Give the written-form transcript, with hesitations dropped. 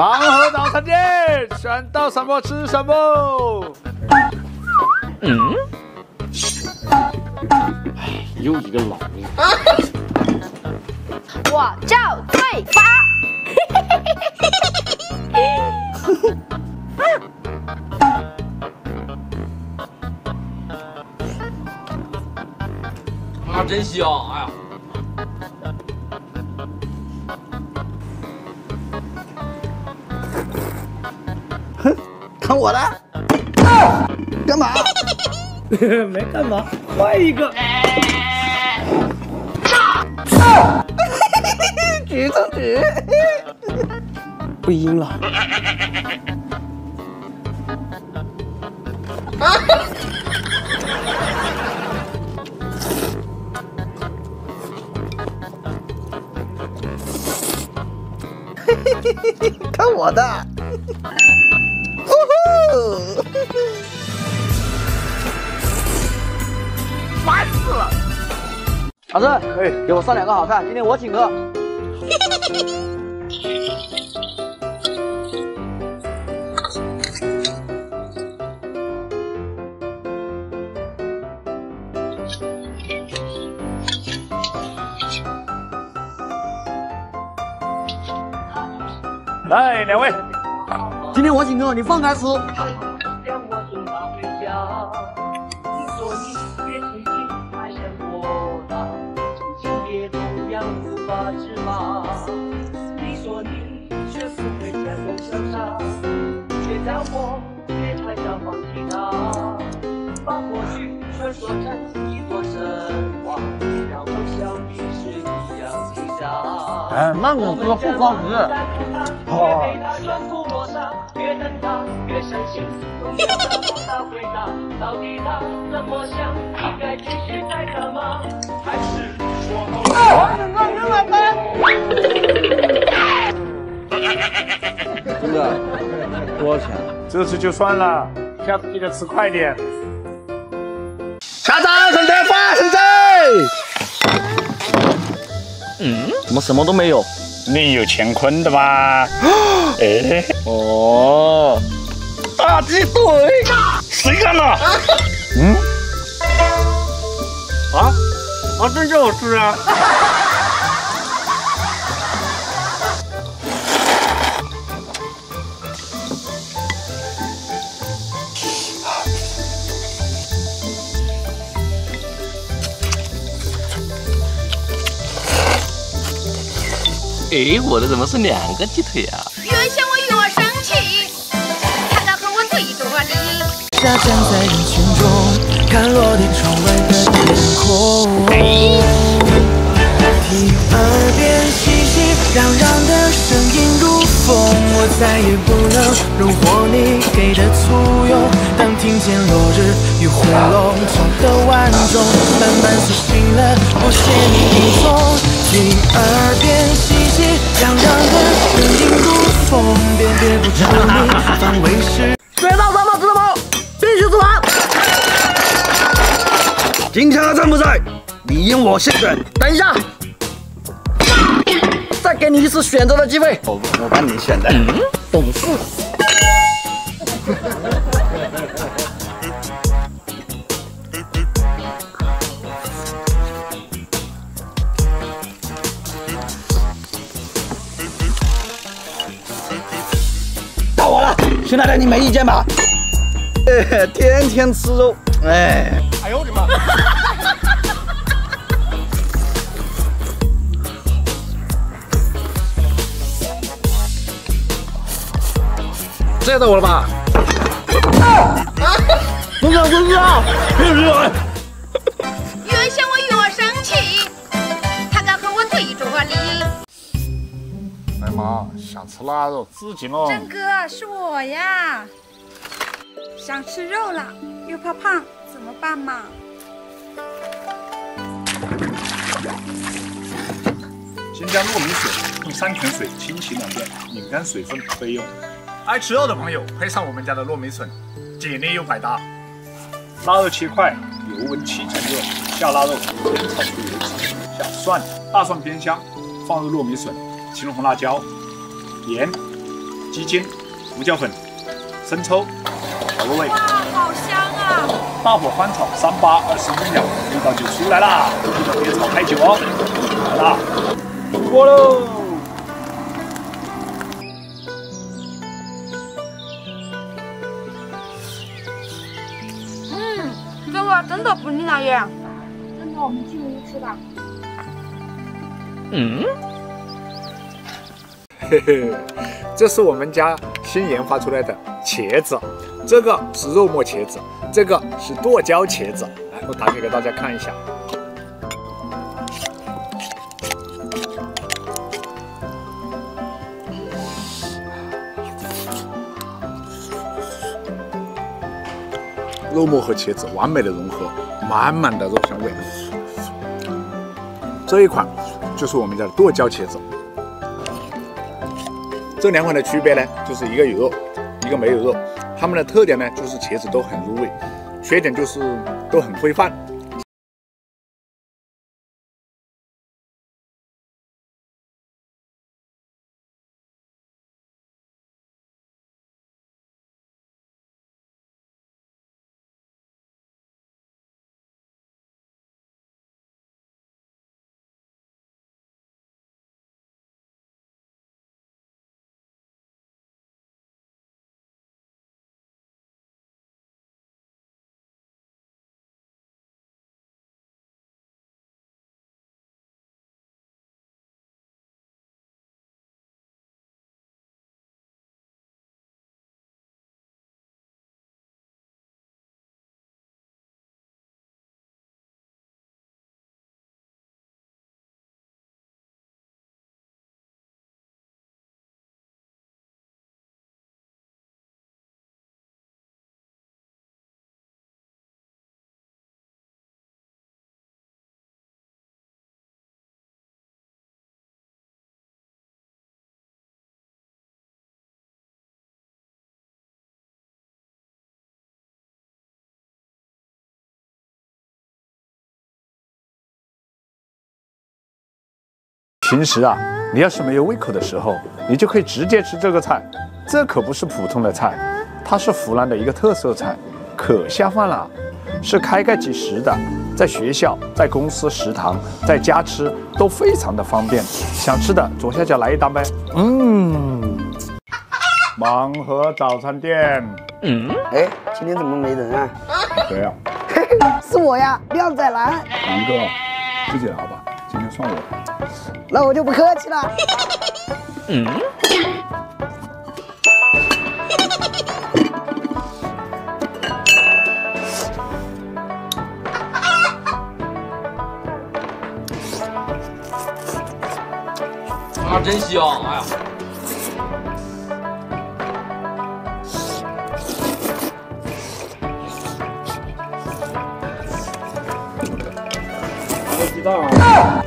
盲盒早餐店，选到什么吃什么。嗯，哎，又一个老命。我照罪罚。啊，真香！哎呀。 哼，看我的！啊、干嘛？没干嘛，换一个。啊！举中举，不赢了。啊！看我的！ 烦死了！老师，哎，给我上两个好看，今天我请客。来，两位，今天我请客，你放开吃。 哎，那我说不高级，好。真的，多少钱？这次就算了，下次记得吃快点。家长准备发现谁？ 嗯，怎么什么都没有？你有乾坤的吗？哎，哦，大鸡腿，谁干的？嗯，啊，真叫我吃啊！哎，我的怎么是2个鸡腿啊？原先我以为生气，看他和我对多离。下降在人群中，看落地窗外的天空。听耳边熙熙攘攘的声音如风，我再也不能虏获你给的簇拥。当听见落日与回笼从的万种，慢慢苏醒了，我卸你一踪。 听耳边熙熙攘攘的声音如风，辨别不出你方位是。知道吗？知道吗？必须吃完。警察站不在，你应我先选。等一下，再给你一次选择的机会。我帮你选的。懂事。兄弟们，你没意见吧？天天吃肉，哎，哎呦我的妈！这到我了吧？松手，松手！原先我以为我生气，他敢和我对着离。 哎妈，想吃腊肉自己弄。郑哥，是我呀，想吃肉了又怕胖，怎么办嘛？先加糯米水，用山泉水清洗2遍，拧干水分备用。爱吃肉的朋友，配上我们家的糯米笋，解腻又百搭。腊肉切块，油温7%左右，下腊肉，煸炒至为止。下蒜，大蒜煸香，放入糯米笋。 芹红辣椒、盐、鸡精、胡椒粉、生抽，调个味。哇，好香啊！大火翻炒3-8-21秒，味道就出来啦。记得别炒太久哦。好啦，出锅喽！这个真的不腻啊耶！真的，我们进屋吃吧。嘿嘿，这是我们家新研发出来的茄子，这个是肉末茄子，这个是剁椒茄子。来，我打开给大家看一下。肉末和茄子完美的融合，满满的肉香味。这一款就是我们家的剁椒茄子。 这两款的区别呢，就是一个有肉，一个没有肉。它们的特点呢，就是茄子都很入味，缺点就是都很规范。平时啊，你要是没有胃口的时候，你就可以直接吃这个菜。这可不是普通的菜，它是湖南的一个特色菜，可下饭了，是开盖即食的，在学校、在公司食堂、在家吃都非常的方便。想吃的左下角来一单呗。盲盒早餐店。哎，今天怎么没人啊？谁呀？是我呀，廖仔兰。南哥，自己拿吧。 今天算我，那我就不客气了。啊，真香！哎呀，鸡蛋啊！